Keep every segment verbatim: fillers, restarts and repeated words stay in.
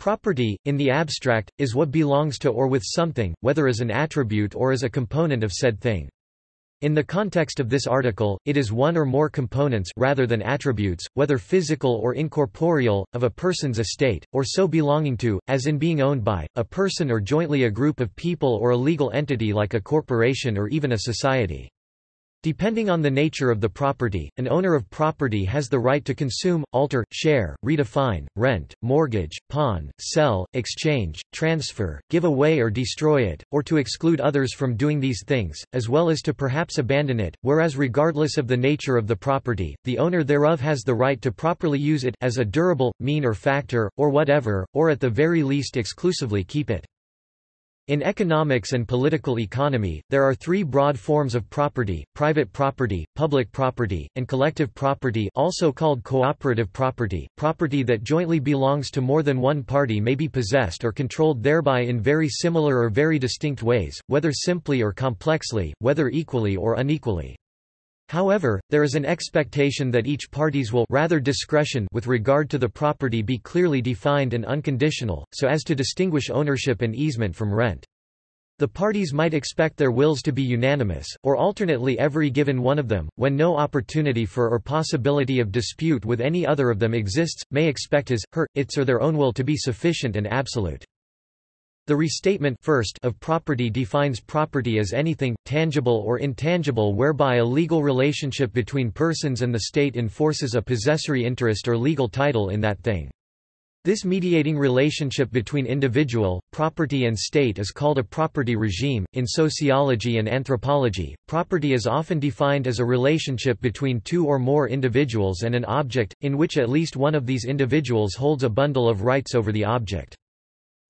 Property, in the abstract, is what belongs to or with something, whether as an attribute or as a component of said thing. In the context of this article, it is one or more components rather than attributes, whether physical or incorporeal, of a person's estate, or so belonging to, as in being owned by, a person or jointly a group of people or a legal entity like a corporation or even a society. Depending on the nature of the property, an owner of property has the right to consume, alter, share, redefine, rent, mortgage, pawn, sell, exchange, transfer, give away or destroy it, or to exclude others from doing these things, as well as to perhaps abandon it, whereas regardless of the nature of the property, the owner thereof has the right to properly use it as a durable, mean or factor, or whatever, or at the very least exclusively keep it. In economics and political economy, there are three broad forms of property: private property, public property, and collective property, also called cooperative property. Property that jointly belongs to more than one party may be possessed or controlled thereby in very similar or very distinct ways, whether simply or complexly, whether equally or unequally. However, there is an expectation that each party's will, rather discretion, with regard to the property be clearly defined and unconditional, so as to distinguish ownership and easement from rent. The parties might expect their wills to be unanimous, or alternately every given one of them, when no opportunity for or possibility of dispute with any other of them exists, may expect his, her, its or their own will to be sufficient and absolute. The restatement first of property defines property as anything, tangible or intangible, whereby a legal relationship between persons and the state enforces a possessory interest or legal title in that thing. This mediating relationship between individual, property and state is called a property regime. In sociology and anthropology, property is often defined as a relationship between two or more individuals and an object, in which at least one of these individuals holds a bundle of rights over the object.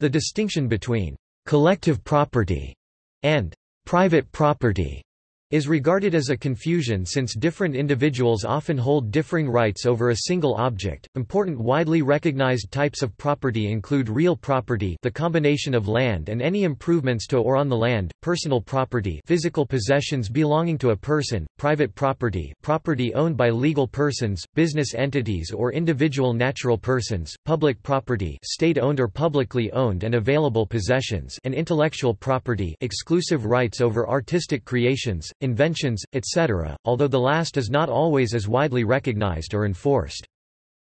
The distinction between collective property and private property is regarded as a confusion, since different individuals often hold differing rights over a single object. Important widely recognized types of property include real property, the combination of land and any improvements to or on the land, personal property, physical possessions belonging to a person, private property, property owned by legal persons, business entities or individual natural persons, public property, state-owned or publicly owned and available possessions, and intellectual property, exclusive rights over artistic creations, inventions, et cetera, although the last is not always as widely recognized or enforced.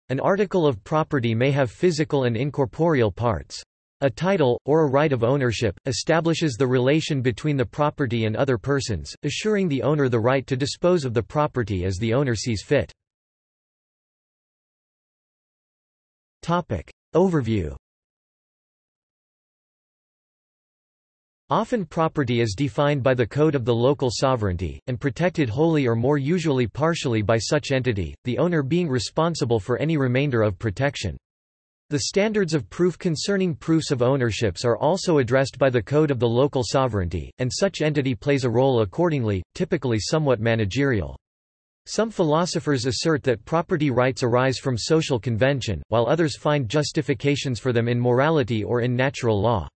An article of property may have physical and incorporeal parts. A title, or a right of ownership, establishes the relation between the property and other persons, assuring the owner the right to dispose of the property as the owner sees fit. Topic. Overview. Often property is defined by the code of the local sovereignty, and protected wholly or more usually partially by such entity, the owner being responsible for any remainder of protection. The standards of proof concerning proofs of ownerships are also addressed by the code of the local sovereignty, and such entity plays a role accordingly, typically somewhat managerial. Some philosophers assert that property rights arise from social convention, while others find justifications for them in morality or in natural law.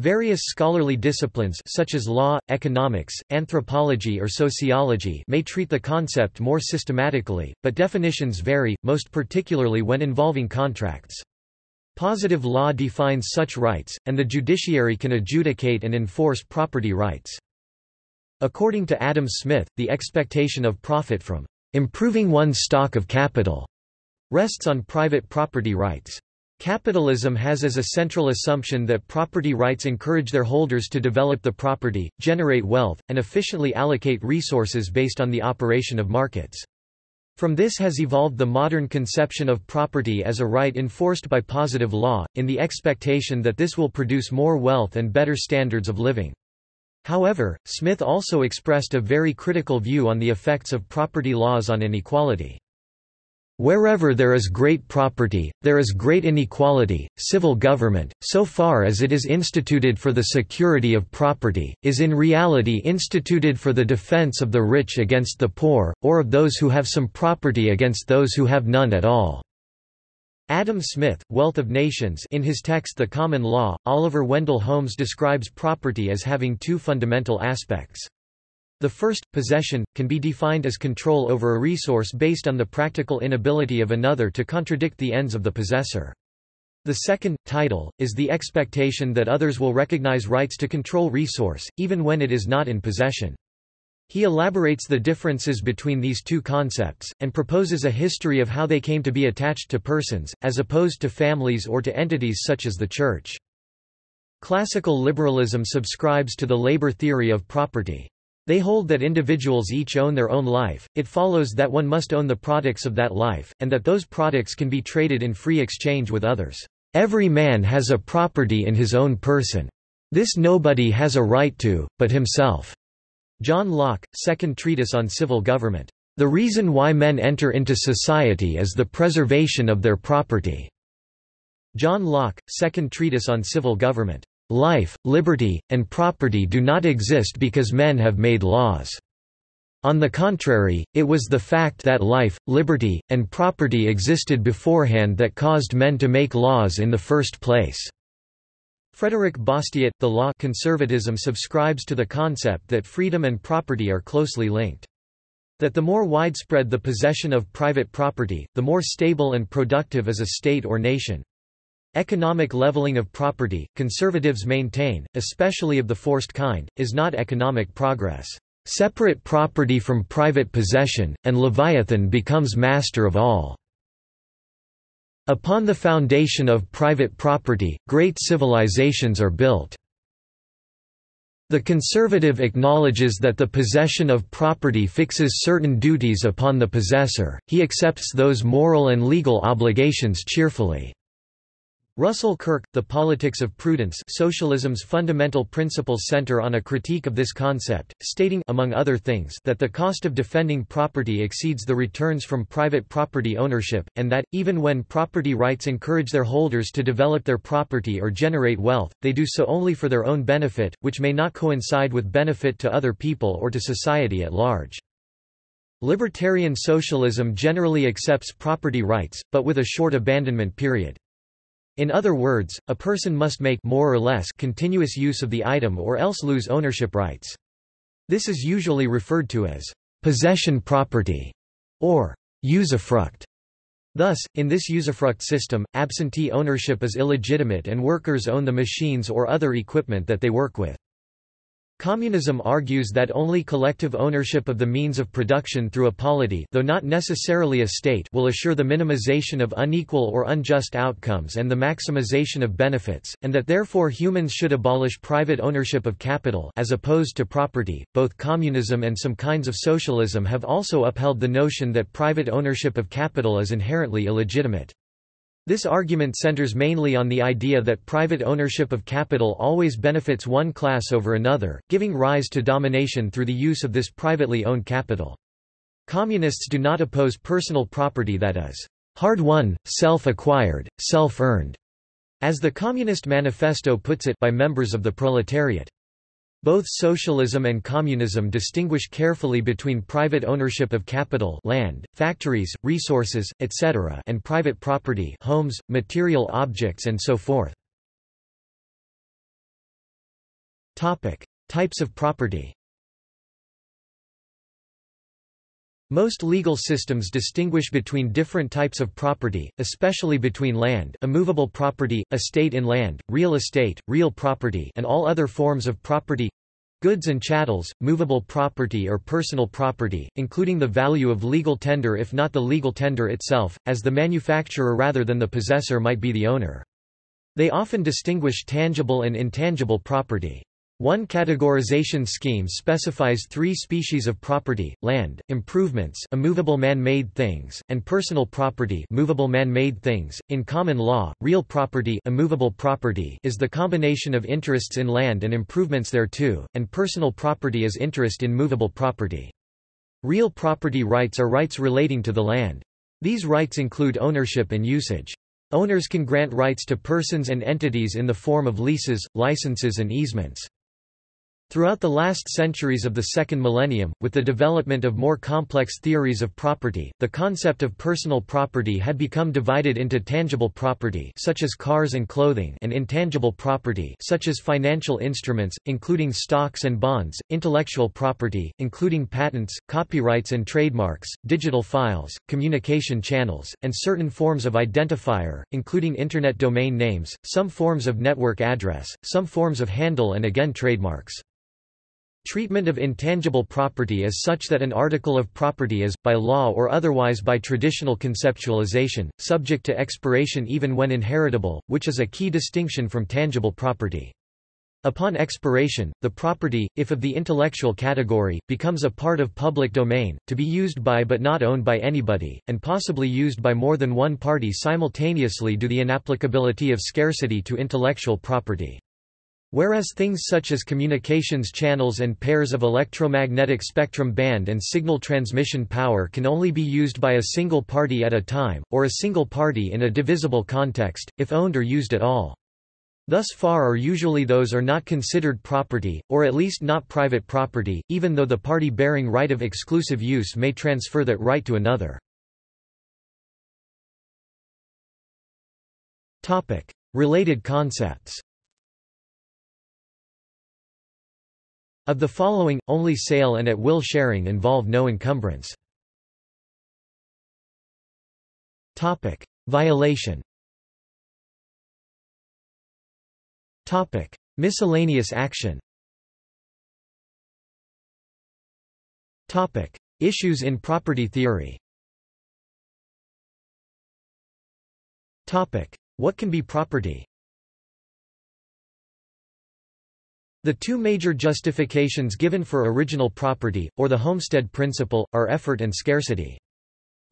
Various scholarly disciplines such as law, economics, anthropology or sociology may treat the concept more systematically, but definitions vary, most particularly when involving contracts. Positive law defines such rights, and the judiciary can adjudicate and enforce property rights. According to Adam Smith, the expectation of profit from improving one's stock of capital rests on private property rights. Capitalism has as a central assumption that property rights encourage their holders to develop the property, generate wealth, and efficiently allocate resources based on the operation of markets. From this has evolved the modern conception of property as a right enforced by positive law, in the expectation that this will produce more wealth and better standards of living. However, Smith also expressed a very critical view on the effects of property laws on inequality. Wherever there is great property, there is great inequality. Civil government, so far as it is instituted for the security of property, is in reality instituted for the defense of the rich against the poor, or of those who have some property against those who have none at all. Adam Smith, Wealth of Nations, in his text The Common Law, Oliver Wendell Holmes describes property as having two fundamental aspects. The first, possession, can be defined as control over a resource based on the practical inability of another to contradict the ends of the possessor. The second, title, is the expectation that others will recognize rights to control resource, even when it is not in possession. He elaborates the differences between these two concepts, and proposes a history of how they came to be attached to persons, as opposed to families or to entities such as the Church. Classical liberalism subscribes to the labor theory of property. They hold that individuals each own their own life, it follows that one must own the products of that life, and that those products can be traded in free exchange with others. Every man has a property in his own person. This nobody has a right to, but himself. John Locke, Second Treatise on Civil Government. The reason why men enter into society is the preservation of their property. John Locke, Second Treatise on Civil Government. Life, liberty, and property do not exist because men have made laws. On the contrary, it was the fact that life, liberty, and property existed beforehand that caused men to make laws in the first place. Frédéric Bastiat, The Law. Conservatism subscribes to the concept that freedom and property are closely linked. That the more widespread the possession of private property, the more stable and productive is a state or nation. Economic leveling of property, conservatives maintain, especially of the forced kind, is not economic progress. Separate property from private possession, and Leviathan becomes master of all. Upon the foundation of private property, great civilizations are built. The conservative acknowledges that the possession of property fixes certain duties upon the possessor, he accepts those moral and legal obligations cheerfully. Russell Kirk, The Politics of Prudence. Socialism's fundamental principles center on a critique of this concept, stating, among other things, that the cost of defending property exceeds the returns from private property ownership, and that, even when property rights encourage their holders to develop their property or generate wealth, they do so only for their own benefit, which may not coincide with benefit to other people or to society at large. Libertarian socialism generally accepts property rights, but with a short abandonment period. In other words, a person must make more or less continuous use of the item or else lose ownership rights. This is usually referred to as possession property or usufruct. Thus, in this usufruct system, absentee ownership is illegitimate and workers own the machines or other equipment that they work with. Communism argues that only collective ownership of the means of production through a polity, though not necessarily a state, will assure the minimization of unequal or unjust outcomes and the maximization of benefits, and that therefore humans should abolish private ownership of capital as opposed to property. Both communism and some kinds of socialism have also upheld the notion that private ownership of capital is inherently illegitimate. This argument centers mainly on the idea that private ownership of capital always benefits one class over another, giving rise to domination through the use of this privately owned capital. Communists do not oppose personal property that is hard-won, self-acquired, self-earned, as the Communist Manifesto puts it, by members of the proletariat. Both socialism and communism distinguish carefully between private ownership of capital, land, factories, resources, et cetera, and private property, homes, material objects, and so forth. Topic: Types of property. Most legal systems distinguish between different types of property, especially between land, immovable property, estate in land, real estate, real property, and all other forms of property, goods and chattels, movable property or personal property, including the value of legal tender if not the legal tender itself, as the manufacturer rather than the possessor might be the owner. They often distinguish tangible and intangible property. One categorization scheme specifies three species of property: land, improvements, immovable man-made things, and personal property, movable man-made things. In common law, real property, immovable property, is the combination of interests in land and improvements thereto, and personal property is interest in movable property. Real property rights are rights relating to the land. These rights include ownership and usage. Owners can grant rights to persons and entities in the form of leases, licenses, and easements. Throughout the last centuries of the second millennium, with the development of more complex theories of property, the concept of personal property had become divided into tangible property, such as cars and clothing, and intangible property, such as financial instruments, including stocks and bonds, intellectual property, including patents, copyrights and trademarks, digital files, communication channels, and certain forms of identifier, including internet domain names, some forms of network address, some forms of handle, and again trademarks. Treatment of intangible property is such that an article of property is, by law or otherwise by traditional conceptualization, subject to expiration even when inheritable, which is a key distinction from tangible property. Upon expiration, the property, if of the intellectual category, becomes a part of public domain, to be used by but not owned by anybody, and possibly used by more than one party simultaneously due to the inapplicability of scarcity to intellectual property. Whereas things such as communications channels and pairs of electromagnetic spectrum band and signal transmission power can only be used by a single party at a time, or a single party in a divisible context, if owned or used at all. Thus far or usually those are not considered property, or at least not private property, even though the party bearing right of exclusive use may transfer that right to another. Topic: Related concepts. Of the following, only sale and at-will sharing involve no encumbrance. Topic: Violation. Topic: Miscellaneous action. Topic: Issues in property theory. Topic: What can be property? The two major justifications given for original property, or the homestead principle, are effort and scarcity.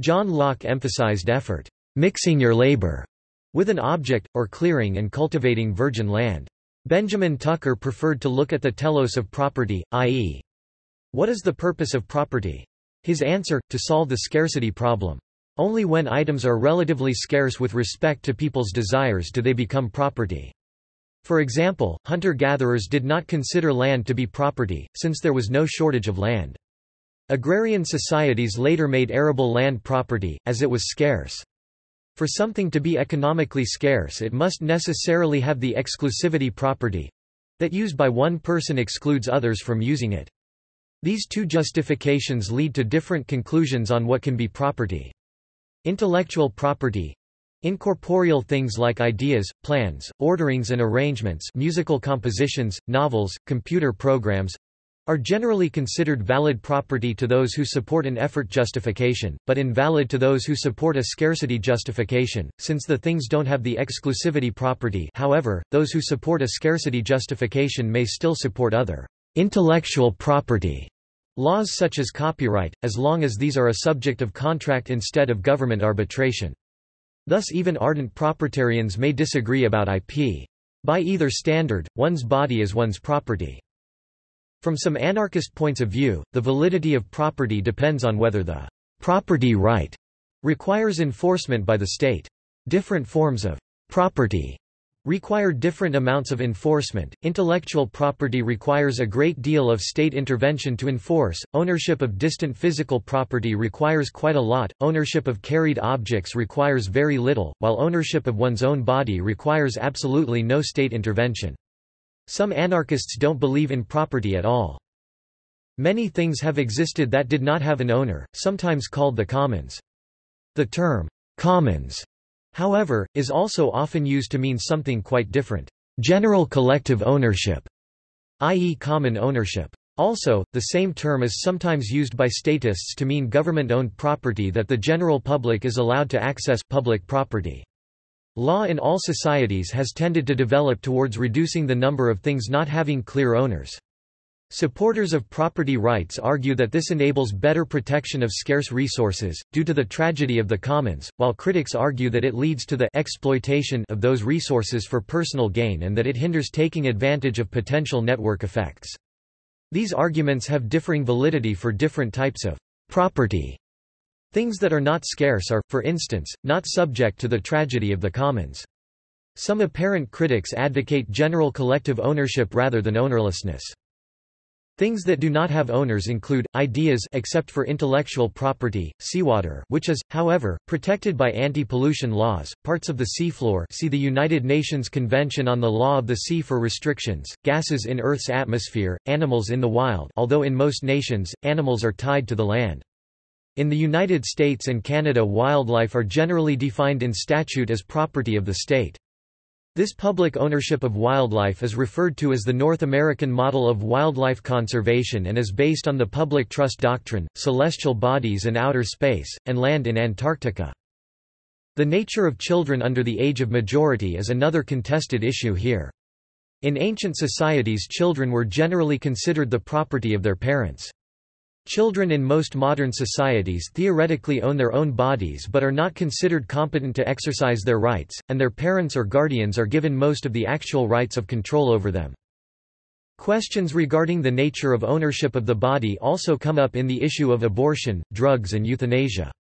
John Locke emphasized effort, mixing your labor with an object, or clearing and cultivating virgin land. Benjamin Tucker preferred to look at the telos of property, that is, what is the purpose of property? His answer, to solve the scarcity problem. Only when items are relatively scarce with respect to people's desires do they become property. For example, hunter-gatherers did not consider land to be property, since there was no shortage of land. Agrarian societies later made arable land property, as it was scarce. For something to be economically scarce, it must necessarily have the exclusivity property that use by one person excludes others from using it. These two justifications lead to different conclusions on what can be property. Intellectual property, incorporeal things like ideas, plans, orderings and arrangements, musical compositions, novels, computer programs, are generally considered valid property to those who support an effort justification, but invalid to those who support a scarcity justification, since the things don't have the exclusivity property. However, those who support a scarcity justification may still support other intellectual property laws such as copyright, as long as these are a subject of contract instead of government arbitration. Thus even ardent propertarians may disagree about I P. By either standard, one's body is one's property. From some anarchist points of view, the validity of property depends on whether the property right requires enforcement by the state. Different forms of property require different amounts of enforcement. Intellectual property requires a great deal of state intervention to enforce. Ownership of distant physical property requires quite a lot. Ownership of carried objects requires very little, while ownership of one's own body requires absolutely no state intervention. Some anarchists don't believe in property at all. Many things have existed that did not have an owner, sometimes called the commons. The term commons, however, is also often used to mean something quite different: general collective ownership, that is common ownership. Also, the same term is sometimes used by statists to mean government-owned property that the general public is allowed to access. Public property law in all societies has tended to develop towards reducing the number of things not having clear owners. Supporters of property rights argue that this enables better protection of scarce resources, due to the tragedy of the commons, while critics argue that it leads to the exploitation of those resources for personal gain and that it hinders taking advantage of potential network effects. These arguments have differing validity for different types of property. Things that are not scarce are, for instance, not subject to the tragedy of the commons. Some apparent critics advocate general collective ownership rather than ownerlessness. Things that do not have owners include ideas, except for intellectual property, seawater, which is, however, protected by anti-pollution laws, parts of the seafloor, see the United Nations Convention on the Law of the Sea for restrictions, gases in Earth's atmosphere, animals in the wild, although in most nations, animals are tied to the land. In the United States and Canada, wildlife are generally defined in statute as property of the state. This public ownership of wildlife is referred to as the North American model of wildlife conservation and is based on the public trust doctrine, celestial bodies and outer space, and land in Antarctica. The nature of children under the age of majority is another contested issue here. In ancient societies, children were generally considered the property of their parents. Children in most modern societies theoretically own their own bodies but are not considered competent to exercise their rights, and their parents or guardians are given most of the actual rights of control over them. Questions regarding the nature of ownership of the body also come up in the issue of abortion, drugs and euthanasia.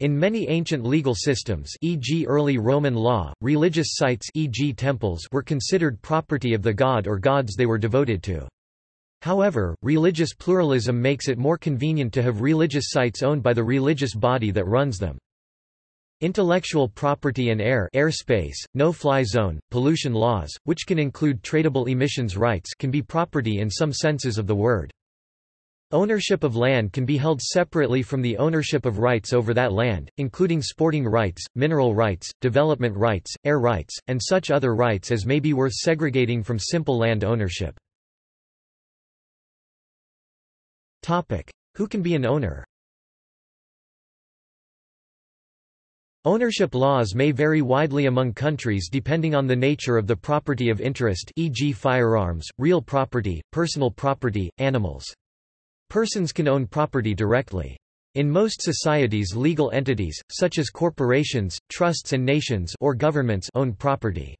In many ancient legal systems, for example early Roman law, religious sites, for example temples, were considered property of the god or gods they were devoted to. However, religious pluralism makes it more convenient to have religious sites owned by the religious body that runs them. Intellectual property and air, airspace, no-fly zone, pollution laws, which can include tradable emissions rights, can be property in some senses of the word. Ownership of land can be held separately from the ownership of rights over that land, including sporting rights, mineral rights, development rights, air rights, and such other rights as may be worth segregating from simple land ownership. Topic. Who can be an owner? Ownership laws may vary widely among countries depending on the nature of the property of interest, for example firearms, real property, personal property, animals. Persons can own property directly. In most societies, legal entities, such as corporations, trusts and nations or governments, own property.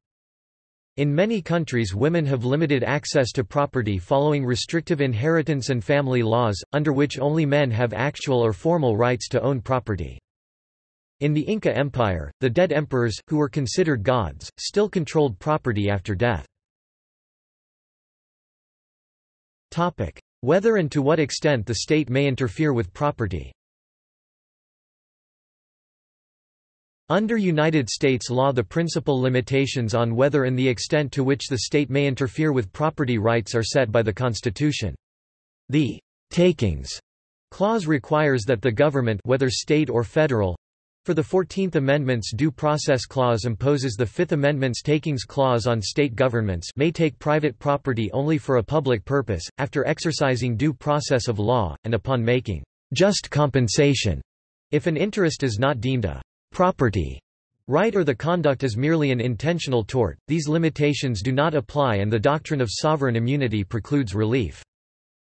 In many countries, women have limited access to property following restrictive inheritance and family laws, under which only men have actual or formal rights to own property. In the Inca Empire, the dead emperors, who were considered gods, still controlled property after death. Topic: Whether and to what extent the state may interfere with property. Under United States law, the principal limitations on whether and the extent to which the state may interfere with property rights are set by the Constitution. The "takings" clause requires that the government, whether state or federal, for the fourteenth Amendment's Due Process Clause imposes the fifth Amendment's Takings Clause on state governments, may take private property only for a public purpose, after exercising due process of law, and upon making just compensation, if an interest is not deemed a property right or the conduct is merely an intentional tort. These limitations do not apply and the doctrine of sovereign immunity precludes relief.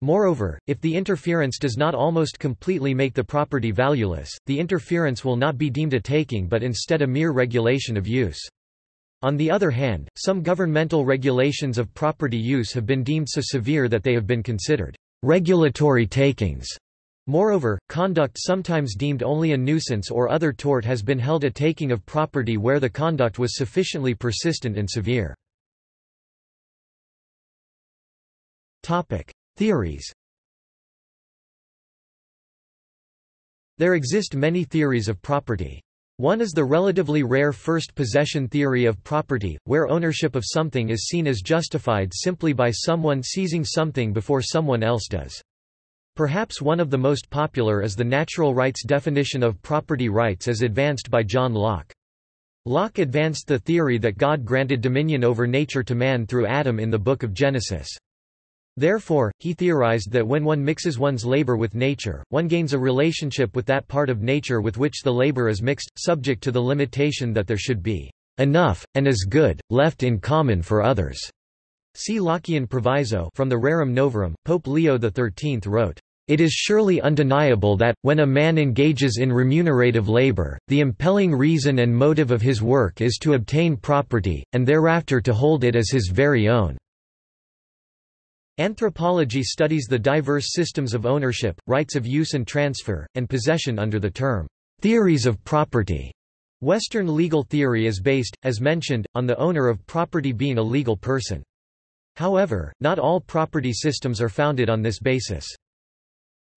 Moreover, if the interference does not almost completely make the property valueless, the interference will not be deemed a taking but instead a mere regulation of use. On the other hand, some governmental regulations of property use have been deemed so severe that they have been considered regulatory takings. Moreover, conduct sometimes deemed only a nuisance or other tort has been held a taking of property where the conduct was sufficiently persistent and severe. Topic: Theories. There exist many theories of property. One is the relatively rare first possession theory of property, where ownership of something is seen as justified simply by someone seizing something before someone else does. Perhaps one of the most popular is the natural rights definition of property rights as advanced by John Locke. Locke advanced the theory that God granted dominion over nature to man through Adam in the book of Genesis. Therefore, he theorized that when one mixes one's labor with nature, one gains a relationship with that part of nature with which the labor is mixed, subject to the limitation that there should be enough, and as good, left in common for others. See Lockean proviso from the Rerum Novarum. Pope Leo the thirteenth wrote, "It is surely undeniable that, when a man engages in remunerative labor, the impelling reason and motive of his work is to obtain property, and thereafter to hold it as his very own." Anthropology studies the diverse systems of ownership, rights of use and transfer, and possession under the term, "theories of property." Western legal theory is based, as mentioned, on the owner of property being a legal person. However, not all property systems are founded on this basis.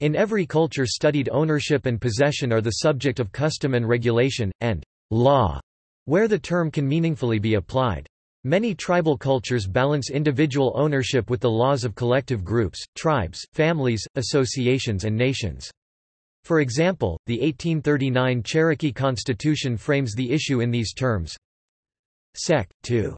In every culture studied, ownership and possession are the subject of custom and regulation, and law, where the term can meaningfully be applied. Many tribal cultures balance individual ownership with the laws of collective groups, tribes, families, associations and nations. For example, the eighteen thirty-nine Cherokee Constitution frames the issue in these terms. Section two.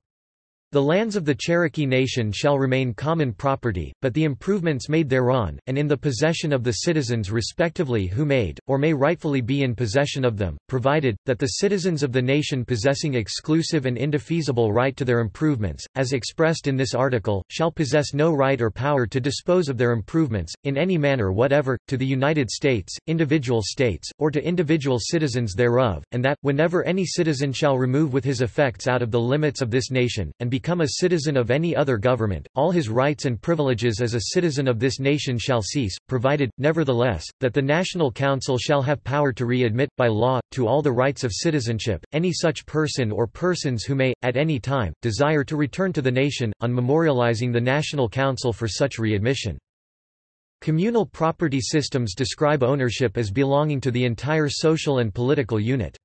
The lands of the Cherokee Nation shall remain common property, but the improvements made thereon, and in the possession of the citizens respectively who made, or may rightfully be in possession of them, provided, that the citizens of the nation possessing exclusive and indefeasible right to their improvements, as expressed in this article, shall possess no right or power to dispose of their improvements, in any manner whatever, to the United States, individual states, or to individual citizens thereof, and that, whenever any citizen shall remove with his effects out of the limits of this nation, and become a citizen of any other government, all his rights and privileges as a citizen of this nation shall cease, provided, nevertheless, that the National Council shall have power to readmit, by law, to all the rights of citizenship, any such person or persons who may, at any time, desire to return to the nation, on memorializing the National Council for such readmission. Communal property systems describe ownership as belonging to the entire social and political unit.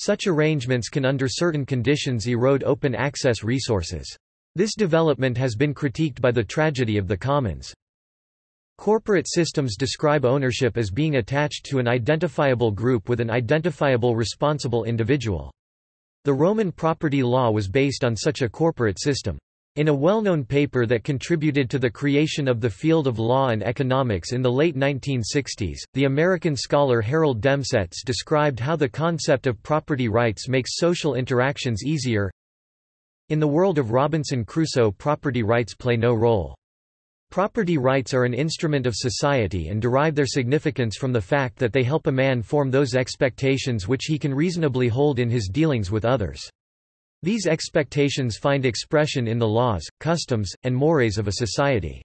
Such arrangements can under certain conditions erode open access resources. This development has been critiqued by the tragedy of the commons. Corporate systems describe ownership as being attached to an identifiable group with an identifiable responsible individual. The Roman property law was based on such a corporate system. In a well-known paper that contributed to the creation of the field of law and economics in the late nineteen sixties, the American scholar Harold Demsetz described how the concept of property rights makes social interactions easier. In the world of Robinson Crusoe, property rights play no role. Property rights are an instrument of society and derive their significance from the fact that they help a man form those expectations which he can reasonably hold in his dealings with others. These expectations find expression in the laws, customs, and mores of a society.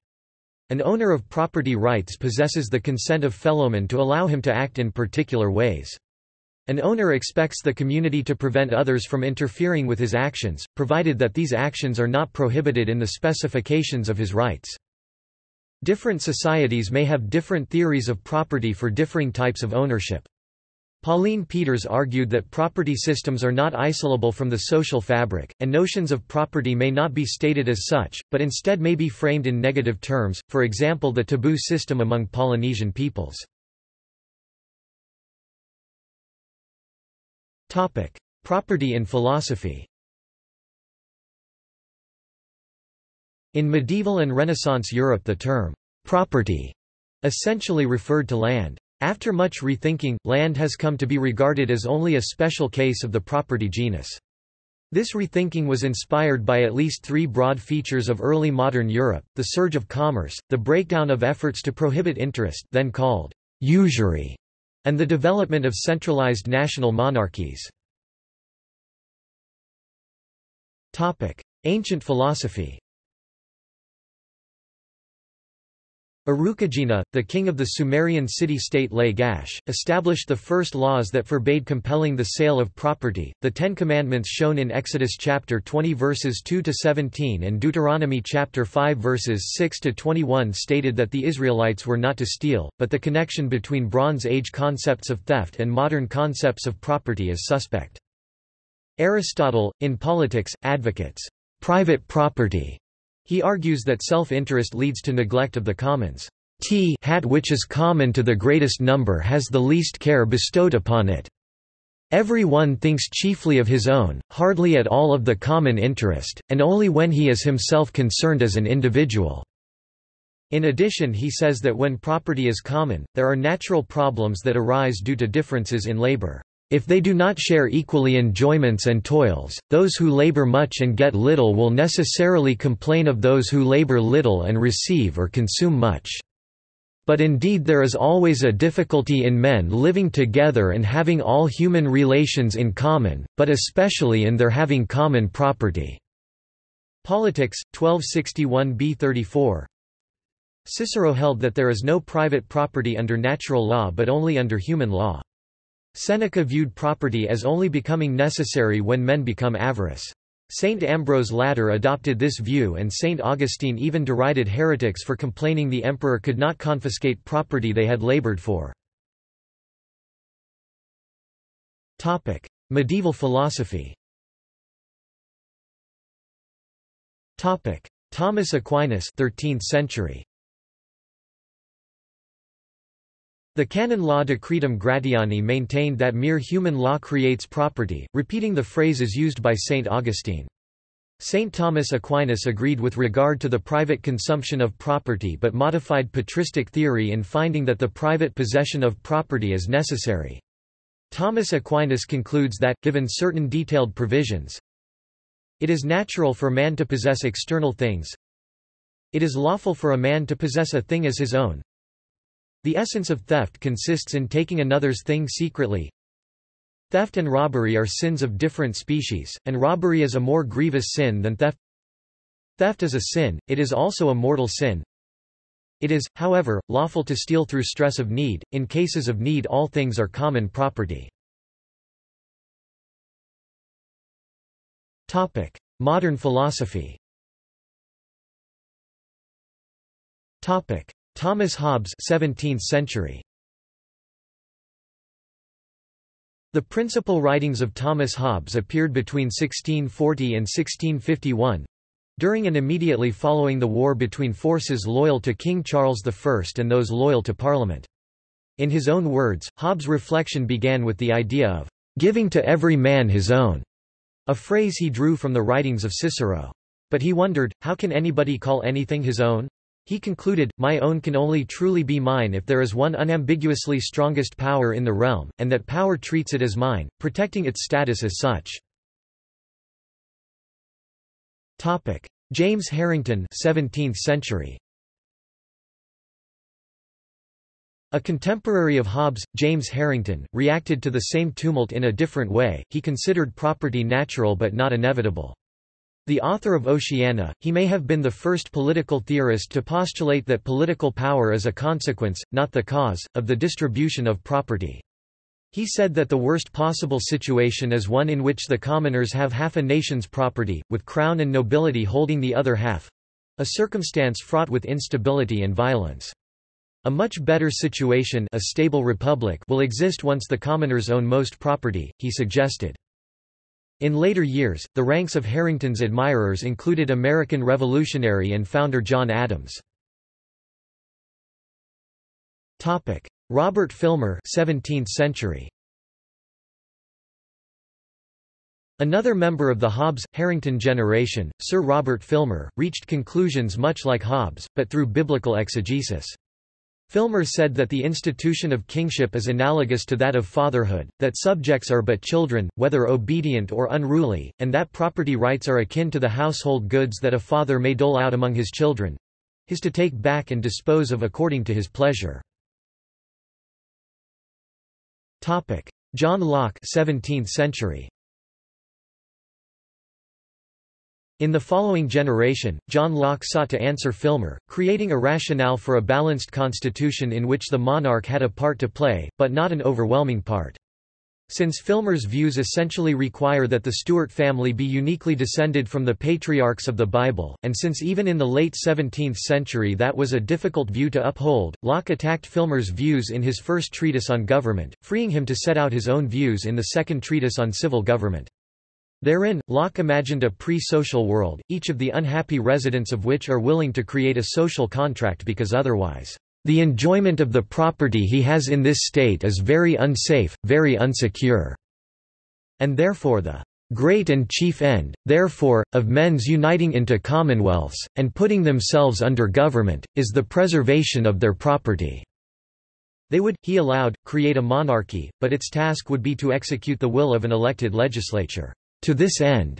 An owner of property rights possesses the consent of fellowmen to allow him to act in particular ways. An owner expects the community to prevent others from interfering with his actions, provided that these actions are not prohibited in the specifications of his rights. Different societies may have different theories of property for differing types of ownership. Pauline Peters argued that property systems are not isolable from the social fabric, and notions of property may not be stated as such, but instead may be framed in negative terms, for example the taboo system among Polynesian peoples. Property in philosophy. In medieval and Renaissance Europe the term, "property" essentially referred to land. After much rethinking, land has come to be regarded as only a special case of the property genus. This rethinking was inspired by at least three broad features of early modern Europe: the surge of commerce, the breakdown of efforts to prohibit interest, then called usury, and the development of centralized national monarchies. Topic: Ancient philosophy. Arukagina, the king of the Sumerian city-state Lagash, established the first laws that forbade compelling the sale of property, the Ten Commandments shown in Exodus chapter twenty verses two to seventeen and Deuteronomy chapter five verses six to twenty-one stated that the Israelites were not to steal, but the connection between Bronze Age concepts of theft and modern concepts of property is suspect. Aristotle, in Politics, advocates private property. He argues that self-interest leads to neglect of the commons. T hat which is common to the greatest number has the least care bestowed upon it. Every one thinks chiefly of his own, hardly at all of the common interest, and only when he is himself concerned as an individual. In addition, he says that when property is common, there are natural problems that arise due to differences in labor. If they do not share equally enjoyments and toils, those who labor much and get little will necessarily complain of those who labor little and receive or consume much. But indeed there is always a difficulty in men living together and having all human relations in common, but especially in their having common property." Politics, twelve sixty-one b thirty-four. Cicero held that there is no private property under natural law but only under human law. Seneca viewed property as only becoming necessary when men become avarice. Saint Ambrose later adopted this view, and Saint Augustine even derided heretics for complaining the emperor could not confiscate property they had labored for. Topic: Medieval philosophy. Topic: Thomas Aquinas, thirteenth century. The canon law Decretum Gratiani maintained that mere human law creates property, repeating the phrases used by Saint Augustine. Saint Thomas Aquinas agreed with regard to the private consumption of property but modified patristic theory in finding that the private possession of property is necessary. Thomas Aquinas concludes that, given certain detailed provisions, it is natural for man to possess external things, it is lawful for a man to possess a thing as his own, the essence of theft consists in taking another's thing secretly. Theft and robbery are sins of different species, and robbery is a more grievous sin than theft. Theft is a sin, it is also a mortal sin. It is, however, lawful to steal through stress of need. In cases of need, all things are common property. Topic: Modern philosophy. Topic: Thomas Hobbes, seventeenth century. The principal writings of Thomas Hobbes appeared between sixteen forty and sixteen fifty-one, during and immediately following the war between forces loyal to King Charles the First and those loyal to Parliament. In his own words, Hobbes' reflection began with the idea of "giving to every man his own," a phrase he drew from the writings of Cicero. But he wondered, how can anybody call anything his own? He concluded, my own can only truly be mine if there is one unambiguously strongest power in the realm, and that power treats it as mine, protecting its status as such. Topic: James Harrington, seventeenth century. A contemporary of Hobbes, James Harrington, reacted to the same tumult in a different way. He considered property natural but not inevitable. The author of Oceana, he may have been the first political theorist to postulate that political power is a consequence, not the cause, of the distribution of property. He said that the worst possible situation is one in which the commoners have half a nation's property, with crown and nobility holding the other half—a circumstance fraught with instability and violence. A much better situation, a stable republic, will exist once the commoners own most property, he suggested. In later years, the ranks of Harrington's admirers included American revolutionary and founder John Adams. Topic: Robert Filmer, seventeenth century. Another member of the Hobbes-Harrington generation, Sir Robert Filmer, reached conclusions much like Hobbes, but through biblical exegesis. Filmer said that the institution of kingship is analogous to that of fatherhood, that subjects are but children, whether obedient or unruly, and that property rights are akin to the household goods that a father may dole out among his children, his to take back and dispose of according to his pleasure. Topic: John Locke, seventeenth century. In the following generation, John Locke sought to answer Filmer, creating a rationale for a balanced constitution in which the monarch had a part to play, but not an overwhelming part. Since Filmer's views essentially require that the Stuart family be uniquely descended from the patriarchs of the Bible, and since even in the late seventeenth century that was a difficult view to uphold, Locke attacked Filmer's views in his first treatise on government, freeing him to set out his own views in the Second Treatise on Civil Government. Therein, Locke imagined a pre-social world, each of the unhappy residents of which are willing to create a social contract because otherwise, the enjoyment of the property he has in this state is very unsafe, very unsecure. And therefore the great and chief end, therefore, of men's uniting into commonwealths, and putting themselves under government, is the preservation of their property. They would, he allowed, create a monarchy, but its task would be to execute the will of an elected legislature. To this end,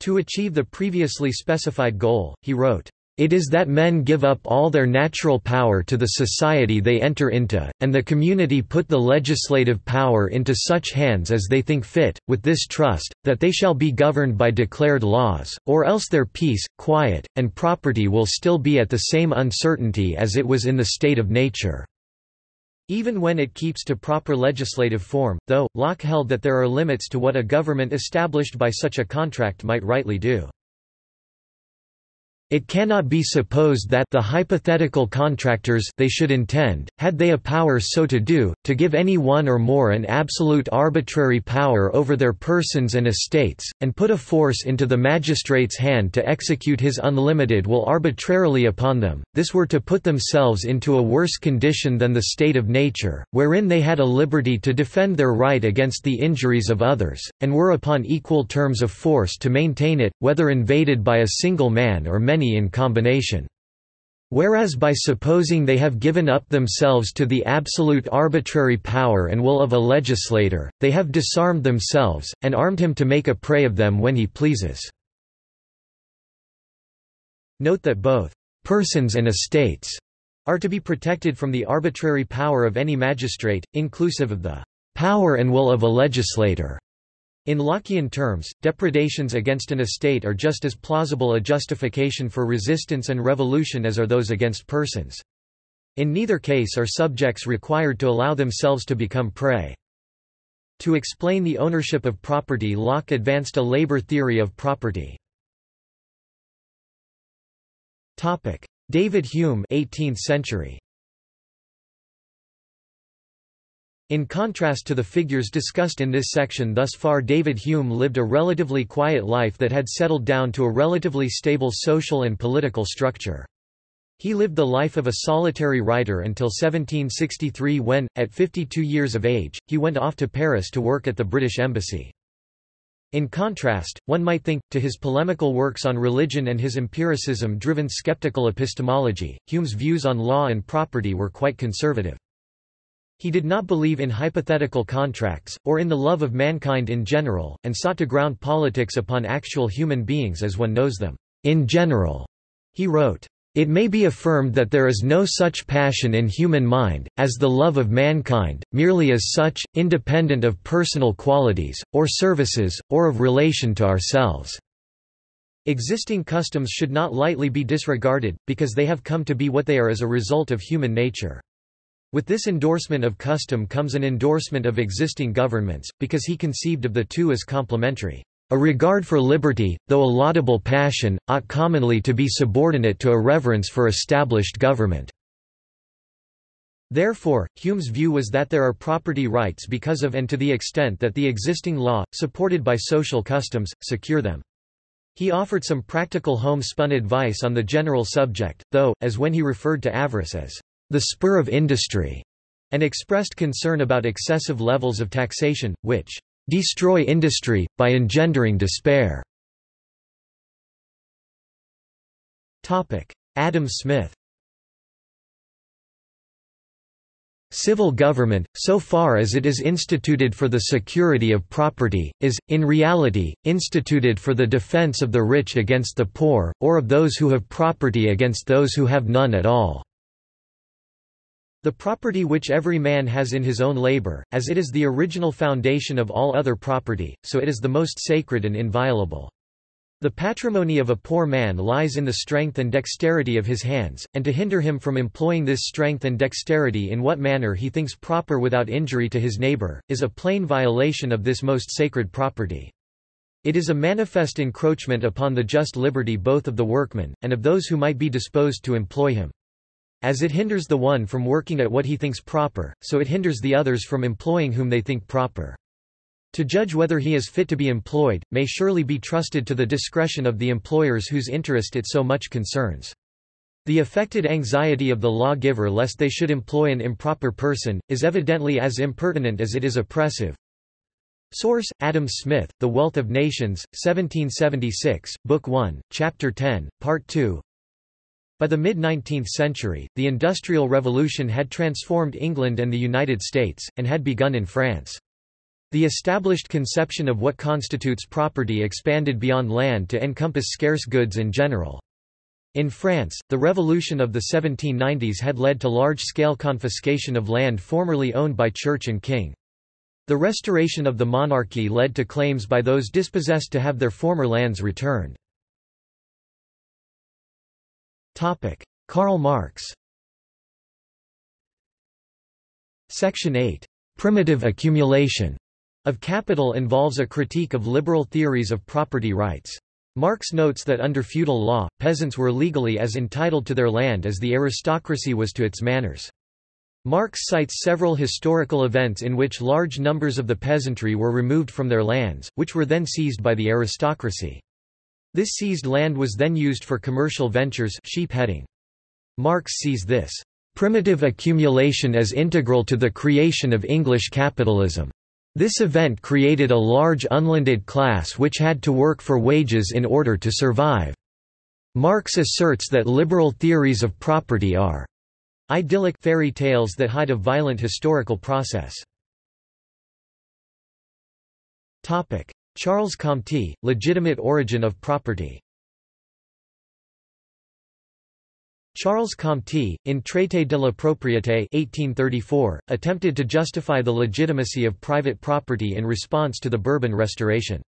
to achieve the previously specified goal, he wrote, "It is that men give up all their natural power to the society they enter into, and the community put the legislative power into such hands as they think fit, with this trust, that they shall be governed by declared laws, or else their peace, quiet, and property will still be at the same uncertainty as it was in the state of nature." Even when it keeps to proper legislative form, though, Locke held that there are limits to what a government established by such a contract might rightly do. It cannot be supposed that the hypothetical contractors they should intend, had they a power so to do, to give any one or more an absolute arbitrary power over their persons and estates, and put a force into the magistrate's hand to execute his unlimited will arbitrarily upon them. This were to put themselves into a worse condition than the state of nature, wherein they had a liberty to defend their right against the injuries of others, and were upon equal terms of force to maintain it, whether invaded by a single man or many many in combination. Whereas by supposing they have given up themselves to the absolute arbitrary power and will of a legislator, they have disarmed themselves, and armed him to make a prey of them when he pleases. Note that both persons and estates are to be protected from the arbitrary power of any magistrate, inclusive of the power and will of a legislator. In Lockean terms, depredations against an estate are just as plausible a justification for resistance and revolution as are those against persons. In neither case are subjects required to allow themselves to become prey. To explain the ownership of property, Locke advanced a labor theory of property. Topic: David Hume, eighteenth century. In contrast to the figures discussed in this section thus far, David Hume lived a relatively quiet life that had settled down to a relatively stable social and political structure. He lived the life of a solitary writer until seventeen sixty-three when, at fifty-two years of age, he went off to Paris to work at the British Embassy. In contrast, one might think, to his polemical works on religion and his empiricism-driven skeptical epistemology, Hume's views on law and property were quite conservative. He did not believe in hypothetical contracts, or in the love of mankind in general, and sought to ground politics upon actual human beings as one knows them. In general, he wrote, "It may be affirmed that there is no such passion in human mind, as the love of mankind, merely as such, independent of personal qualities, or services, or of relation to ourselves." Existing customs should not lightly be disregarded, because they have come to be what they are as a result of human nature. With this endorsement of custom comes an endorsement of existing governments, because he conceived of the two as complementary. A regard for liberty, though a laudable passion, ought commonly to be subordinate to a reverence for established government. Therefore, Hume's view was that there are property rights because of and to the extent that the existing law, supported by social customs, secure them. He offered some practical homespun advice on the general subject, though, as when he referred to avarice as the spur of industry, and expressed concern about excessive levels of taxation, which destroy industry, by engendering despair. Adam Smith. Civil government, so far as it is instituted for the security of property, is, in reality, instituted for the defense of the rich against the poor, or of those who have property against those who have none at all. The property which every man has in his own labor, as it is the original foundation of all other property, so it is the most sacred and inviolable. The patrimony of a poor man lies in the strength and dexterity of his hands, and to hinder him from employing this strength and dexterity in what manner he thinks proper without injury to his neighbor, is a plain violation of this most sacred property. It is a manifest encroachment upon the just liberty both of the workman, and of those who might be disposed to employ him. As it hinders the one from working at what he thinks proper, so it hinders the others from employing whom they think proper. To judge whether he is fit to be employed, may surely be trusted to the discretion of the employers whose interest it so much concerns. The affected anxiety of the lawgiver lest they should employ an improper person, is evidently as impertinent as it is oppressive. Source: Adam Smith, The Wealth of Nations, seventeen seventy-six, Book one, Chapter ten, Part two. By the mid-nineteenth century, the Industrial Revolution had transformed England and the United States, and had begun in France. The established conception of what constitutes property expanded beyond land to encompass scarce goods in general. In France, the Revolution of the seventeen nineties had led to large-scale confiscation of land formerly owned by church and king. The restoration of the monarchy led to claims by those dispossessed to have their former lands returned. Karl Marx. Section eight, "Primitive Accumulation" of Capital involves a critique of liberal theories of property rights. Marx notes that under feudal law, peasants were legally as entitled to their land as the aristocracy was to its manors. Marx cites several historical events in which large numbers of the peasantry were removed from their lands, which were then seized by the aristocracy. This seized land was then used for commercial ventures, sheep heading. Marx sees this primitive accumulation as integral to the creation of English capitalism. This event created a large unlanded class which had to work for wages in order to survive. Marx asserts that liberal theories of property are idyllic fairy tales that hide a violent historical process. Topic: Charles Comte, Legitimate Origin of Property. Charles Comte, in Traité de la Propriété eighteen thirty-four, attempted to justify the legitimacy of private property in response to the Bourbon Restoration.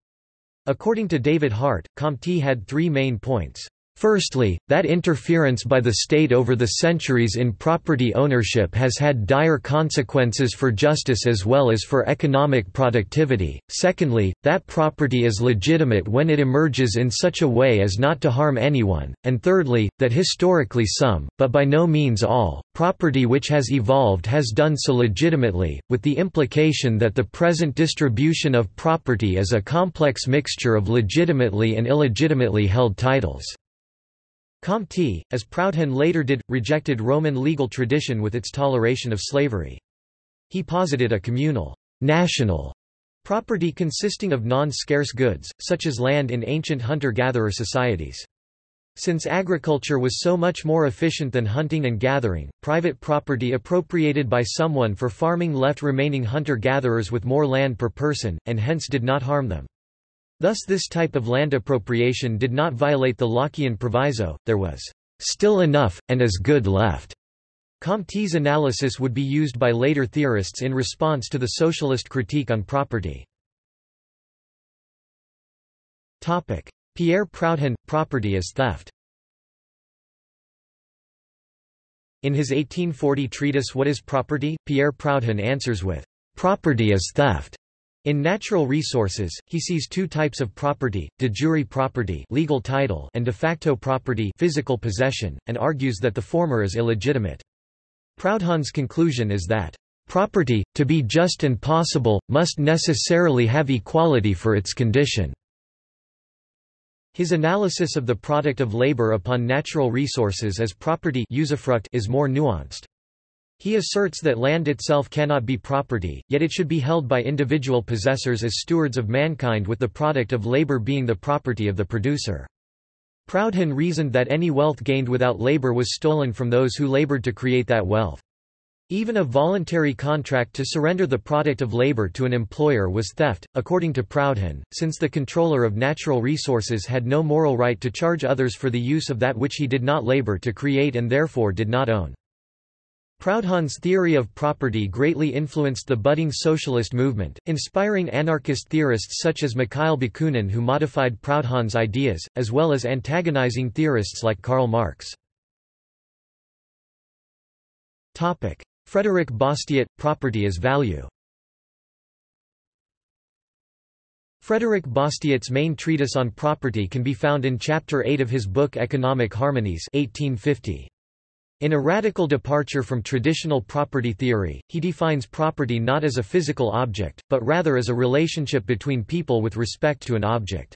According to David Hart, Comte had three main points. Firstly, that interference by the state over the centuries in property ownership has had dire consequences for justice as well as for economic productivity. Secondly, that property is legitimate when it emerges in such a way as not to harm anyone. And thirdly, that historically some, but by no means all, property which has evolved has done so legitimately, with the implication that the present distribution of property is a complex mixture of legitimately and illegitimately held titles. Comte, as Proudhon later did, rejected Roman legal tradition with its toleration of slavery. He posited a communal, national property consisting of non-scarce goods, such as land in ancient hunter-gatherer societies. Since agriculture was so much more efficient than hunting and gathering, private property appropriated by someone for farming left remaining hunter-gatherers with more land per person, and hence did not harm them. Thus, this type of land appropriation did not violate the Lockean proviso, there was still enough, and as good left. Comte's analysis would be used by later theorists in response to the socialist critique on property. Pierre Proudhon – Property as Theft. In his eighteen forty treatise What is Property?, Pierre Proudhon answers with, "Property as theft." In Natural Resources, he sees two types of property, de jure property legal title and de facto property physical possession, and argues that the former is illegitimate. Proudhon's conclusion is that, "...property, to be just and possible, must necessarily have equality for its condition." His analysis of the product of labor upon natural resources as property usufruct is more nuanced. He asserts that land itself cannot be property, yet it should be held by individual possessors as stewards of mankind, with the product of labor being the property of the producer. Proudhon reasoned that any wealth gained without labor was stolen from those who labored to create that wealth. Even a voluntary contract to surrender the product of labor to an employer was theft, according to Proudhon, since the controller of natural resources had no moral right to charge others for the use of that which he did not labor to create and therefore did not own. Proudhon's theory of property greatly influenced the budding socialist movement, inspiring anarchist theorists such as Mikhail Bakunin, who modified Proudhon's ideas, as well as antagonizing theorists like Karl Marx. Topic: Frédéric Bastiat – Property as Value. Frédéric Bastiat's main treatise on property can be found in Chapter eight of his book Economic Harmonies eighteen fifty. In a radical departure from traditional property theory, he defines property not as a physical object, but rather as a relationship between people with respect to an object.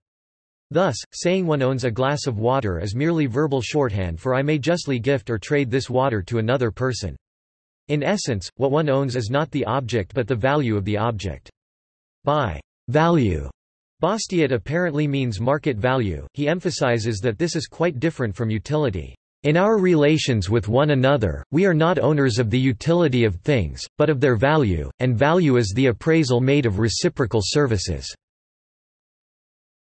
Thus, saying one owns a glass of water is merely verbal shorthand for I may justly gift or trade this water to another person. In essence, what one owns is not the object but the value of the object. By value, Bastiat apparently means market value. He emphasizes that this is quite different from utility. In our relations with one another, we are not owners of the utility of things, but of their value, and value is the appraisal made of reciprocal services.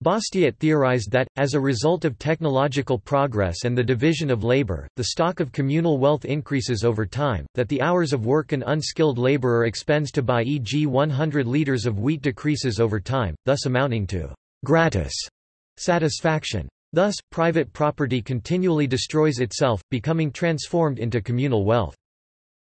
Bastiat theorized that, as a result of technological progress and the division of labor, the stock of communal wealth increases over time, that the hours of work an unskilled laborer expends to buy for example one hundred liters of wheat decreases over time, thus amounting to gratis satisfaction. Thus, private property continually destroys itself, becoming transformed into communal wealth.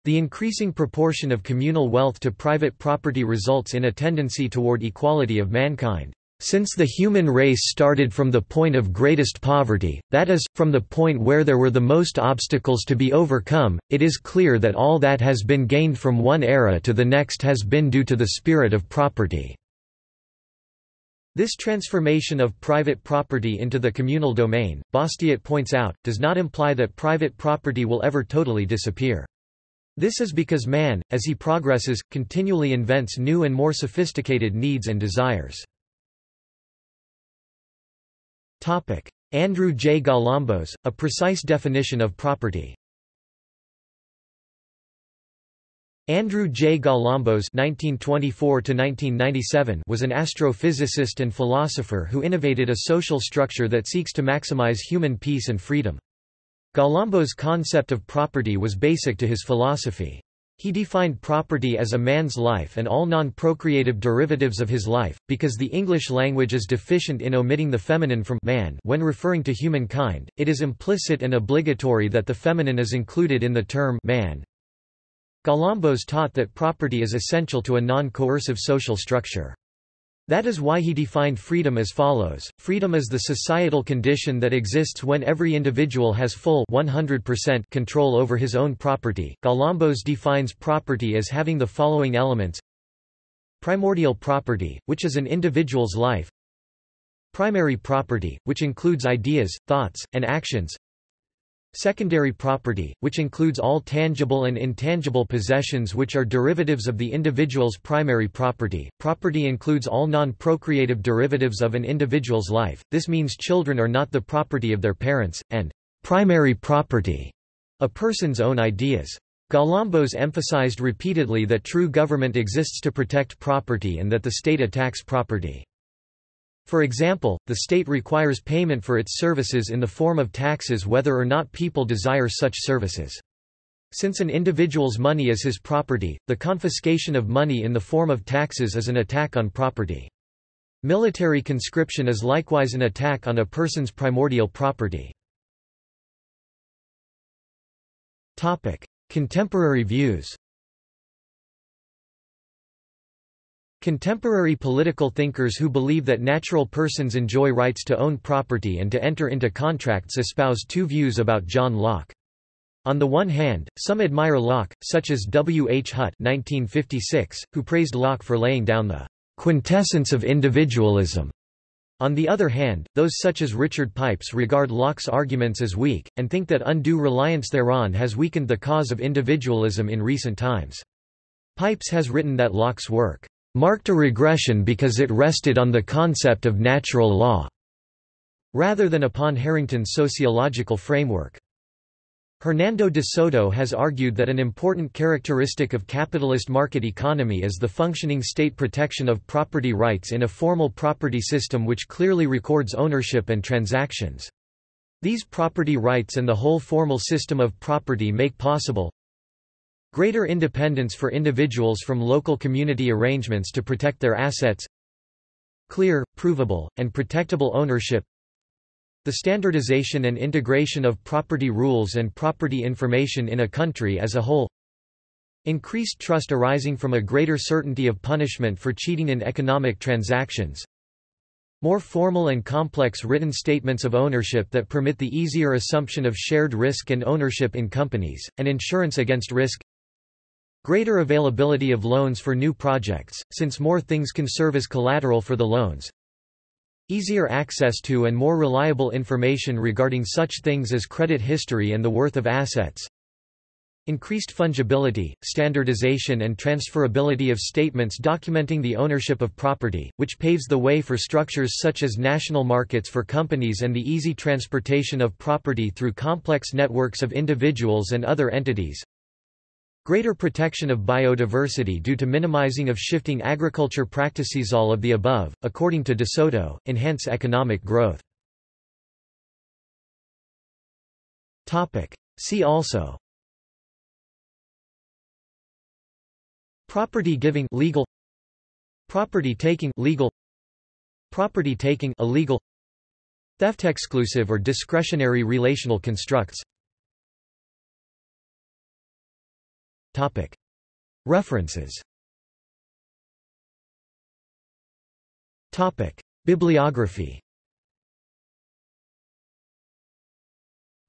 The increasing proportion of communal wealth to private property results in a tendency toward equality of mankind. Since the human race started from the point of greatest poverty, that is, from the point where there were the most obstacles to be overcome, it is clear that all that has been gained from one era to the next has been due to the spirit of property. This transformation of private property into the communal domain, Bastiat points out, does not imply that private property will ever totally disappear. This is because man, as he progresses, continually invents new and more sophisticated needs and desires. Topic: Andrew J. Galambos, A Precise Definition of Property. Andrew J. Galambos (nineteen twenty-four to nineteen ninety-seven) was an astrophysicist and philosopher who innovated a social structure that seeks to maximize human peace and freedom. Galambos' concept of property was basic to his philosophy. He defined property as a man's life and all non-procreative derivatives of his life, because the English language is deficient in omitting the feminine from man when referring to humankind. It is implicit and obligatory that the feminine is included in the term man. Galambos taught that property is essential to a non-coercive social structure. That is why he defined freedom as follows: freedom is the societal condition that exists when every individual has full one hundred percent control over his own property. Galambos defines property as having the following elements: primordial property, which is an individual's life; primary property, which includes ideas, thoughts, and actions; secondary property, which includes all tangible and intangible possessions which are derivatives of the individual's primary property. Property includes all non-procreative derivatives of an individual's life, this means children are not the property of their parents, and primary property, a person's own ideas. Galambos emphasized repeatedly that true government exists to protect property and that the state attacks property. For example, the state requires payment for its services in the form of taxes whether or not people desire such services. Since an individual's money is his property, the confiscation of money in the form of taxes is an attack on property. Military conscription is likewise an attack on a person's primordial property. Topic: Contemporary views. Contemporary political thinkers who believe that natural persons enjoy rights to own property and to enter into contracts espouse two views about John Locke. On the one hand, some admire Locke, such as W. H. Hutt nineteen fifty-six, who praised Locke for laying down the quintessence of individualism. On the other hand, those such as Richard Pipes regard Locke's arguments as weak, and think that undue reliance thereon has weakened the cause of individualism in recent times. Pipes has written that Locke's work marked a regression because it rested on the concept of natural law, rather than upon Harrington's sociological framework. Hernando de Soto has argued that an important characteristic of capitalist market economy is the functioning state protection of property rights in a formal property system which clearly records ownership and transactions. These property rights and the whole formal system of property make possible greater independence for individuals from local community arrangements to protect their assets, clear, provable, and protectable ownership, the standardization and integration of property rules and property information in a country as a whole, increased trust arising from a greater certainty of punishment for cheating in economic transactions, more formal and complex written statements of ownership that permit the easier assumption of shared risk and ownership in companies, and insurance against risk, greater availability of loans for new projects, since more things can serve as collateral for the loans, easier access to and more reliable information regarding such things as credit history and the worth of assets, increased fungibility, standardization and transferability of statements documenting the ownership of property, which paves the way for structures such as national markets for companies and the easy transportation of property through complex networks of individuals and other entities, greater protection of biodiversity due to minimizing of shifting agriculture practices. All of the above, according to De Soto, enhance economic growth. Topic: See also: property giving legal, property taking legal, property taking illegal, theft, exclusive or discretionary relational constructs. References. Bibliography.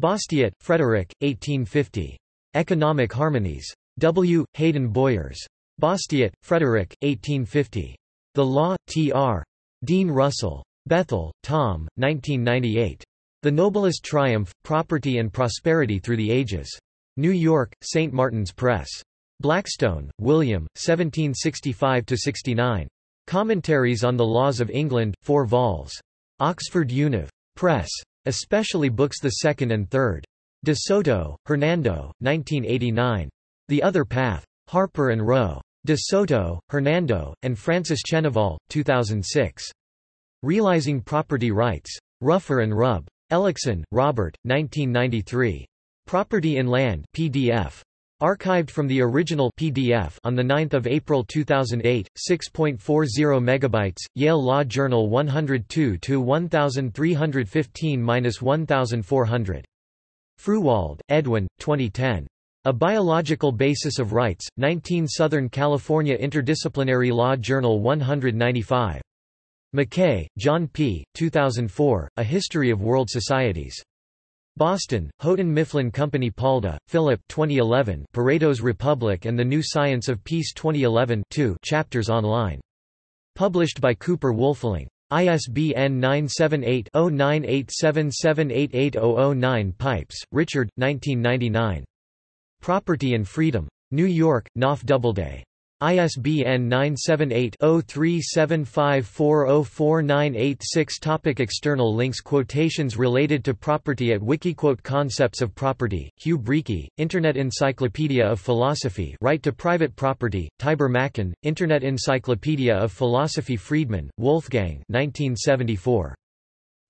Bastiat, Frédéric, eighteen fifty. Economic Harmonies. W. Hayden Boyers. Bastiat, Frédéric, eighteen fifty. The Law, T R Dean Russell. Bethel, Tom, nineteen ninety-eight. The Noblest Triumph, Property and Prosperity Through the Ages. New York, Saint Martin's Press. Blackstone, William, seventeen sixty-five to sixty-nine. Commentaries on the Laws of England, four vols. Oxford Univ. Press. Especially books the second and third. De Soto, Hernando, nineteen eighty-nine. The Other Path. Harper and Row. De Soto, Hernando, and Francis Cheneval, two thousand six. Realizing Property Rights. Ruffer and Rubb. Ellickson, Robert, nineteen ninety-three. Property in Land P D F. Archived from the original P D F on the ninth of April two thousand eight, six point four zero megabytes, Yale Law Journal one oh two to one three one five to one four zero zero. Fruwald, Edwin, twenty ten. A Biological Basis of Rights, nineteen Southern California Interdisciplinary Law Journal one ninety-five. McKay, John P., two thousand four, A History of World Societies. Boston, Houghton Mifflin Company Palda, Philip twenty eleven, Pareto's Republic and the New Science of Peace twenty eleven two chapters online. Published by Cooper Wolfeling. I S B N nine seven eight, zero nine eight seven seven eight eight zero zero nine. Pipes, Richard, nineteen ninety-nine. Property and Freedom. New York, Knopf Doubleday. I S B N nine seven eight, zero three seven five four zero four nine eight six. Topic external links. Quotations related to property at WikiQuote. Concepts of Property, Hugh Breakey, Internet Encyclopedia of Philosophy. Right to Private Property, Tiber Mackin, Internet Encyclopedia of Philosophy. Friedman, Wolfgang, nineteen seventy-four.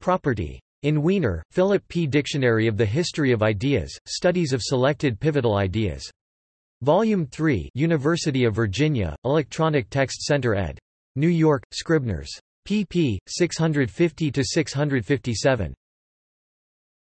Property. In Wiener, Philip P. Dictionary of the History of Ideas, Studies of Selected Pivotal Ideas. Volume three, University of Virginia, Electronic Text Center ed. New York, Scribner's. Pp. six fifty to six fifty-seven.